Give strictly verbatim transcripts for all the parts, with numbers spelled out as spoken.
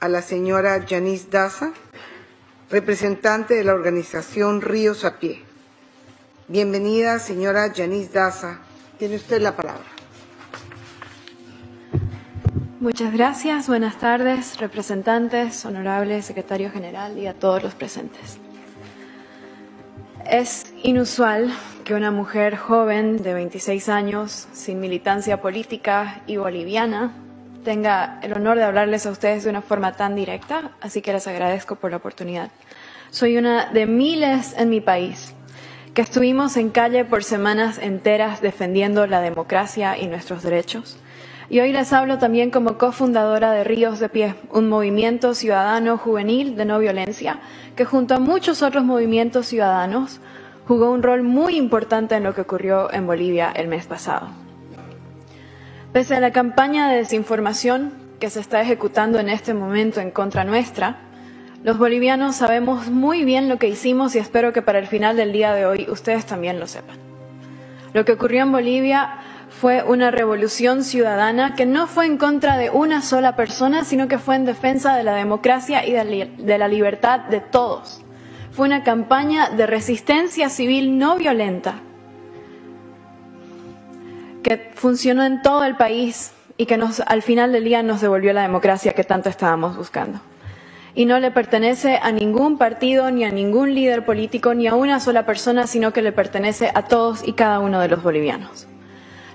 a la señora Jhanisse Daza, representante de la organización Ríos de Pie. Bienvenida, señora Jhanisse Daza. Tiene usted la palabra. Muchas gracias. Buenas tardes, representantes, honorable secretario general y a todos los presentes. Es inusual que una mujer joven de veintiséis años, sin militancia política y boliviana, tenga el honor de hablarles a ustedes de una forma tan directa, así que les agradezco por la oportunidad. Soy una de miles en mi país que estuvimos en calle por semanas enteras defendiendo la democracia y nuestros derechos. Y hoy les hablo también como cofundadora de Ríos de Pie, un movimiento ciudadano juvenil de no violencia que junto a muchos otros movimientos ciudadanos jugó un rol muy importante en lo que ocurrió en Bolivia el mes pasado. Pese a la campaña de desinformación que se está ejecutando en este momento en contra nuestra, los bolivianos sabemos muy bien lo que hicimos y espero que para el final del día de hoy ustedes también lo sepan. Lo que ocurrió en Bolivia fue una revolución ciudadana que no fue en contra de una sola persona, sino que fue en defensa de la democracia y de la libertad de todos. Fue una campaña de resistencia civil no violenta que funcionó en todo el país y que nos, al final del día nos devolvió la democracia que tanto estábamos buscando. Y no le pertenece a ningún partido, ni a ningún líder político, ni a una sola persona, sino que le pertenece a todos y cada uno de los bolivianos.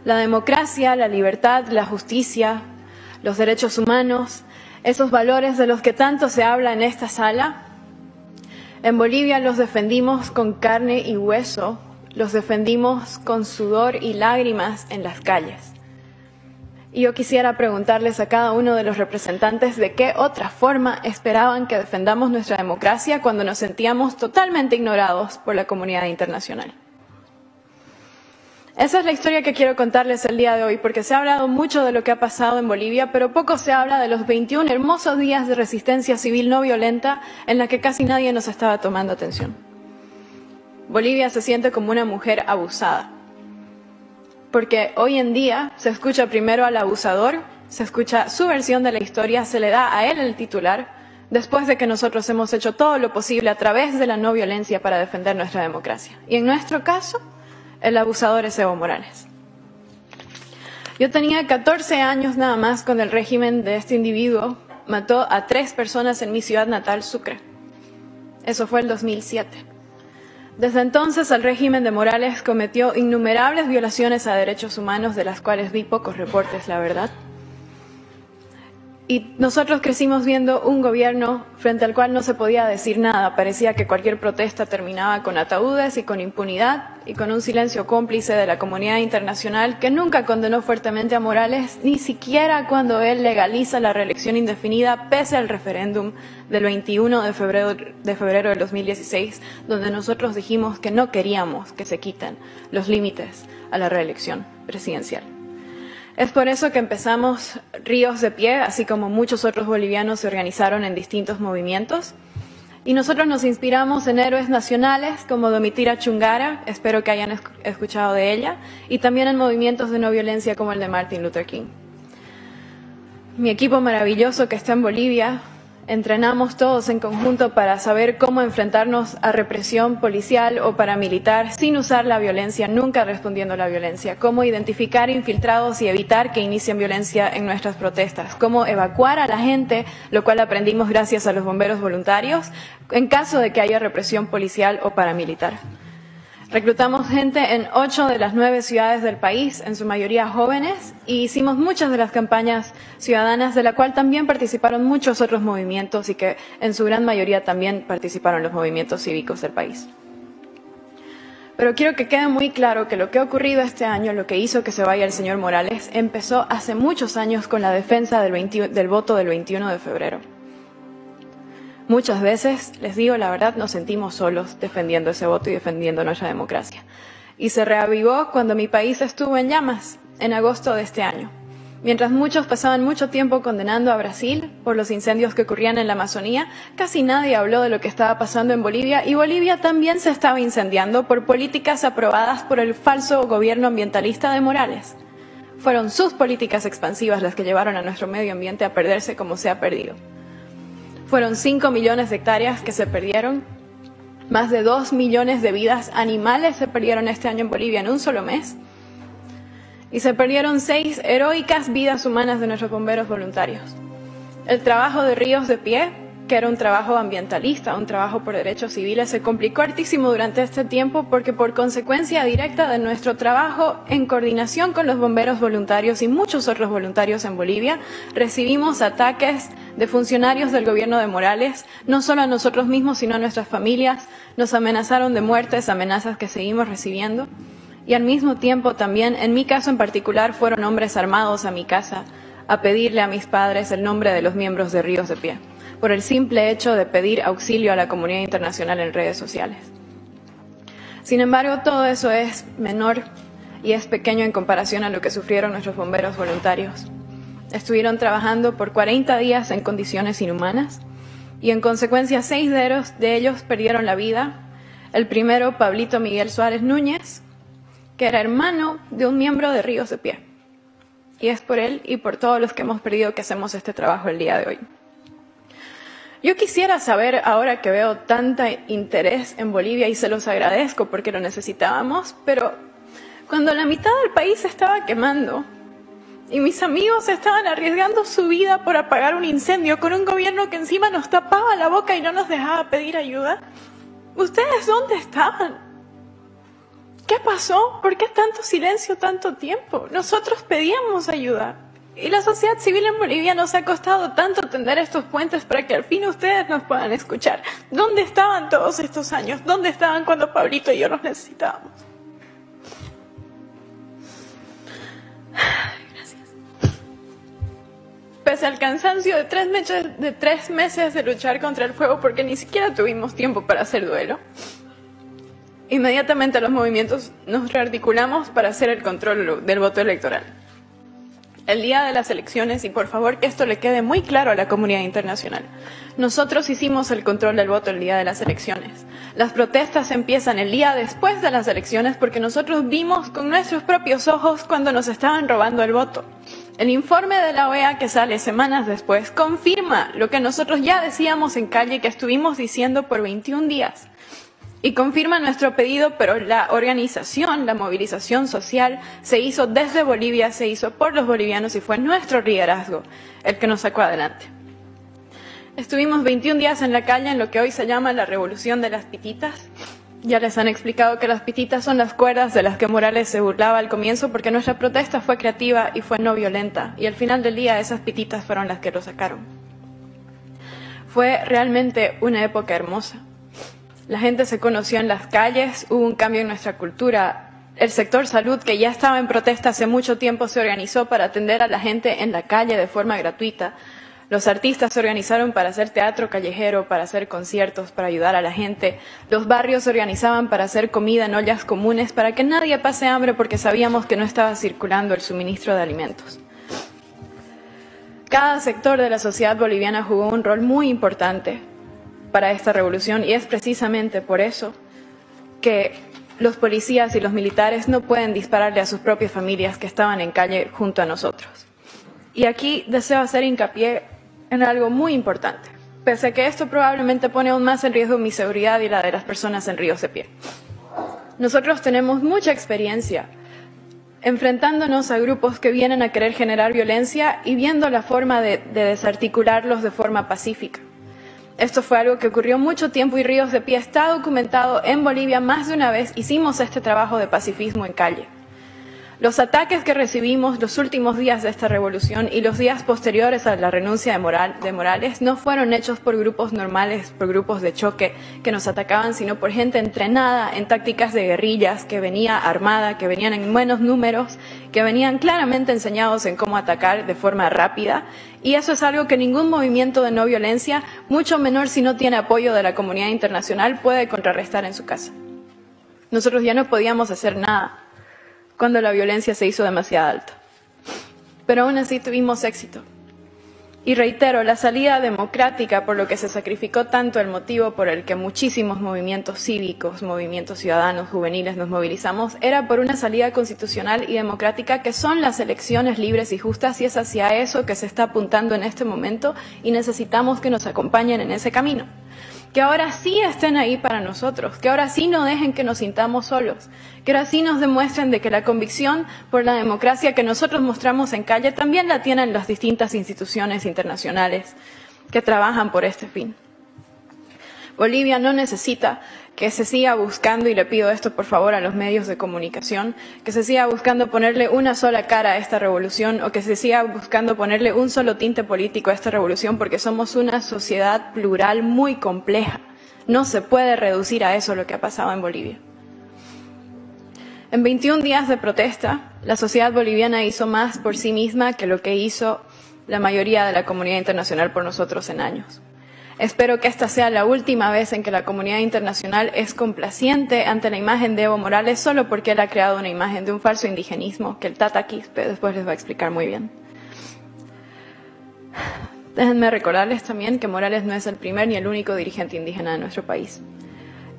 La democracia, la libertad, la justicia, los derechos humanos, esos valores de los que tanto se habla en esta sala, en Bolivia los defendimos con carne y hueso. Los defendimos con sudor y lágrimas en las calles. Y yo quisiera preguntarles a cada uno de los representantes de qué otra forma esperaban que defendamos nuestra democracia cuando nos sentíamos totalmente ignorados por la comunidad internacional. Esa es la historia que quiero contarles el día de hoy, porque se ha hablado mucho de lo que ha pasado en Bolivia, pero poco se habla de los veintiún hermosos días de resistencia civil no violenta en la que casi nadie nos estaba tomando atención. Bolivia se siente como una mujer abusada, porque hoy en día se escucha primero al abusador, se escucha su versión de la historia, se le da a él el titular, después de que nosotros hemos hecho todo lo posible a través de la no violencia para defender nuestra democracia. Y en nuestro caso, el abusador es Evo Morales. Yo tenía catorce años nada más cuando el régimen de este individuo mató a tres personas en mi ciudad natal, Sucre. Eso fue el dos mil siete. Desde entonces, el régimen de Morales cometió innumerables violaciones a derechos humanos, de las cuales vi pocos reportes, la verdad. Y nosotros crecimos viendo un gobierno frente al cual no se podía decir nada. Parecía que cualquier protesta terminaba con ataúdes y con impunidad y con un silencio cómplice de la comunidad internacional que nunca condenó fuertemente a Morales, ni siquiera cuando él legaliza la reelección indefinida pese al referéndum del veintiuno de febrero del dos mil dieciséis, donde nosotros dijimos que no queríamos que se quiten los límites a la reelección presidencial. Es por eso que empezamos Ríos de Pie, así como muchos otros bolivianos se organizaron en distintos movimientos. Y nosotros nos inspiramos en héroes nacionales como Domitila Chungara, espero que hayan escuchado de ella, y también en movimientos de no violencia como el de Martin Luther King. Mi equipo maravilloso que está en Bolivia, entrenamos todos en conjunto para saber cómo enfrentarnos a represión policial o paramilitar sin usar la violencia, nunca respondiendo a la violencia. Cómo identificar infiltrados y evitar que inicien violencia en nuestras protestas. Cómo evacuar a la gente, lo cual aprendimos gracias a los bomberos voluntarios, en caso de que haya represión policial o paramilitar. Reclutamos gente en ocho de las nueve ciudades del país, en su mayoría jóvenes, y hicimos muchas de las campañas ciudadanas, de la cual también participaron muchos otros movimientos y que en su gran mayoría también participaron los movimientos cívicos del país. Pero quiero que quede muy claro que lo que ha ocurrido este año, lo que hizo que se vaya el señor Morales, empezó hace muchos años con la defensa del, veinte, del voto del veintiuno de febrero. Muchas veces, les digo la verdad, nos sentimos solos defendiendo ese voto y defendiendo nuestra democracia. Y se reavivó cuando mi país estuvo en llamas, en agosto de este año. Mientras muchos pasaban mucho tiempo condenando a Brasil por los incendios que ocurrían en la Amazonía, casi nadie habló de lo que estaba pasando en Bolivia, y Bolivia también se estaba incendiando por políticas aprobadas por el falso gobierno ambientalista de Morales. Fueron sus políticas expansivas las que llevaron a nuestro medio ambiente a perderse como se ha perdido. Fueron cinco millones de hectáreas que se perdieron. Más de dos millones de vidas animales se perdieron este año en Bolivia en un solo mes. Y se perdieron seis heroicas vidas humanas de nuestros bomberos voluntarios. El trabajo de Ríos de Pie, que era un trabajo ambientalista, un trabajo por derechos civiles, se complicó hartísimo durante este tiempo porque por consecuencia directa de nuestro trabajo en coordinación con los bomberos voluntarios y muchos otros voluntarios en Bolivia, recibimos ataques de funcionarios del gobierno de Morales, no solo a nosotros mismos sino a nuestras familias. Nos amenazaron de muertes, amenazas que seguimos recibiendo. Y al mismo tiempo también, en mi caso en particular, fueron hombres armados a mi casa a pedirle a mis padres el nombre de los miembros de Ríos de Pie, por el simple hecho de pedir auxilio a la comunidad internacional en redes sociales. Sin embargo, todo eso es menor y es pequeño en comparación a lo que sufrieron nuestros bomberos voluntarios. Estuvieron trabajando por cuarenta días en condiciones inhumanas y en consecuencia seis de ellos perdieron la vida. El primero, Pablito Miguel Suárez Núñez, que era hermano de un miembro de Ríos de Pie. Y es por él y por todos los que hemos perdido que hacemos este trabajo el día de hoy. Yo quisiera saber, ahora que veo tanto interés en Bolivia, y se los agradezco porque lo necesitábamos, pero cuando la mitad del país se estaba quemando y mis amigos estaban arriesgando su vida por apagar un incendio con un gobierno que encima nos tapaba la boca y no nos dejaba pedir ayuda, ¿ustedes dónde estaban? ¿Qué pasó? ¿Por qué tanto silencio, tanto tiempo? Nosotros pedíamos ayuda. Y la sociedad civil en Bolivia nos ha costado tanto tender estos puentes para que al fin ustedes nos puedan escuchar. ¿Dónde estaban todos estos años? ¿Dónde estaban cuando Pablito y yo nos necesitábamos? Gracias. Pese al cansancio de tres meses, de tres meses de luchar contra el fuego, porque ni siquiera tuvimos tiempo para hacer duelo, inmediatamente los movimientos nos rearticulamos para hacer el control del voto electoral. El día de las elecciones, y por favor que esto le quede muy claro a la comunidad internacional, nosotros hicimos el control del voto el día de las elecciones. Las protestas empiezan el día después de las elecciones porque nosotros vimos con nuestros propios ojos cuando nos estaban robando el voto. El informe de la O E A que sale semanas después confirma lo que nosotros ya decíamos en calle, que estuvimos diciendo por veintiún días. Y confirma nuestro pedido, pero la organización, la movilización social, se hizo desde Bolivia, se hizo por los bolivianos y fue nuestro liderazgo el que nos sacó adelante. Estuvimos veintiún días en la calle en lo que hoy se llama la revolución de las pititas. Ya les han explicado que las pititas son las cuerdas de las que Morales se burlaba al comienzo, porque nuestra protesta fue creativa y fue no violenta. Y al final del día esas pititas fueron las que lo sacaron. Fue realmente una época hermosa. La gente se conoció en las calles, hubo un cambio en nuestra cultura. El sector salud, que ya estaba en protesta hace mucho tiempo, se organizó para atender a la gente en la calle de forma gratuita. Los artistas se organizaron para hacer teatro callejero, para hacer conciertos, para ayudar a la gente. Los barrios se organizaban para hacer comida en ollas comunes, para que nadie pase hambre, porque sabíamos que no estaba circulando el suministro de alimentos. Cada sector de la sociedad boliviana jugó un rol muy importante para esta revolución, y es precisamente por eso que los policías y los militares no pueden dispararle a sus propias familias que estaban en calle junto a nosotros. Y aquí deseo hacer hincapié en algo muy importante, pese a que esto probablemente pone aún más en riesgo mi seguridad y la de las personas en Ríos de Pie. Nosotros tenemos mucha experiencia enfrentándonos a grupos que vienen a querer generar violencia y viendo la forma de, de desarticularlos de forma pacífica. Esto fue algo que ocurrió mucho tiempo y Ríos de Pie está documentado en Bolivia más de una vez. Hicimos este trabajo de pacifismo en calle. Los ataques que recibimos los últimos días de esta revolución y los días posteriores a la renuncia de, Moral, de Morales no fueron hechos por grupos normales, por grupos de choque que nos atacaban, sino por gente entrenada en tácticas de guerrillas, que venía armada, que venían en buenos números, que venían claramente enseñados en cómo atacar de forma rápida. Y eso es algo que ningún movimiento de no violencia, mucho menor si no tiene apoyo de la comunidad internacional, puede contrarrestar en su casa. Nosotros ya no podíamos hacer nada cuando la violencia se hizo demasiado alta. Pero aún así tuvimos éxito. Y reitero, la salida democrática, por lo que se sacrificó tanto, el motivo por el que muchísimos movimientos cívicos, movimientos ciudadanos, juveniles nos movilizamos, era por una salida constitucional y democrática que son las elecciones libres y justas, y es hacia eso que se está apuntando en este momento y necesitamos que nos acompañen en ese camino. Que ahora sí estén ahí para nosotros, que ahora sí no dejen que nos sintamos solos, que ahora sí nos demuestren de que la convicción por la democracia que nosotros mostramos en calle también la tienen las distintas instituciones internacionales que trabajan por este fin. Bolivia no necesita que se siga buscando, y le pido esto por favor a los medios de comunicación, que se siga buscando ponerle una sola cara a esta revolución o que se siga buscando ponerle un solo tinte político a esta revolución, porque somos una sociedad plural muy compleja. No se puede reducir a eso lo que ha pasado en Bolivia. En veintiún días de protesta, la sociedad boliviana hizo más por sí misma que lo que hizo la mayoría de la comunidad internacional por nosotros en años. Espero que esta sea la última vez en que la comunidad internacional es complaciente ante la imagen de Evo Morales solo porque él ha creado una imagen de un falso indigenismo que el Tata Quispe después les va a explicar muy bien. Déjenme recordarles también que Morales no es el primer ni el único dirigente indígena de nuestro país.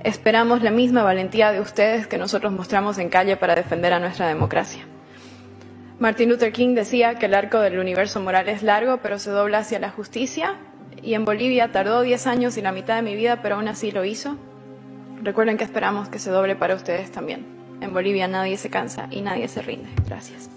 Esperamos la misma valentía de ustedes que nosotros mostramos en calle para defender a nuestra democracia. Martin Luther King decía que el arco del universo moral es largo, pero se dobla hacia la justicia. Y en Bolivia tardó diez años y la mitad de mi vida, pero aún así lo hizo. Recuerden que esperamos que se doble para ustedes también. En Bolivia nadie se cansa y nadie se rinde. Gracias.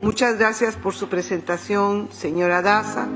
Muchas gracias por su presentación, señora Daza.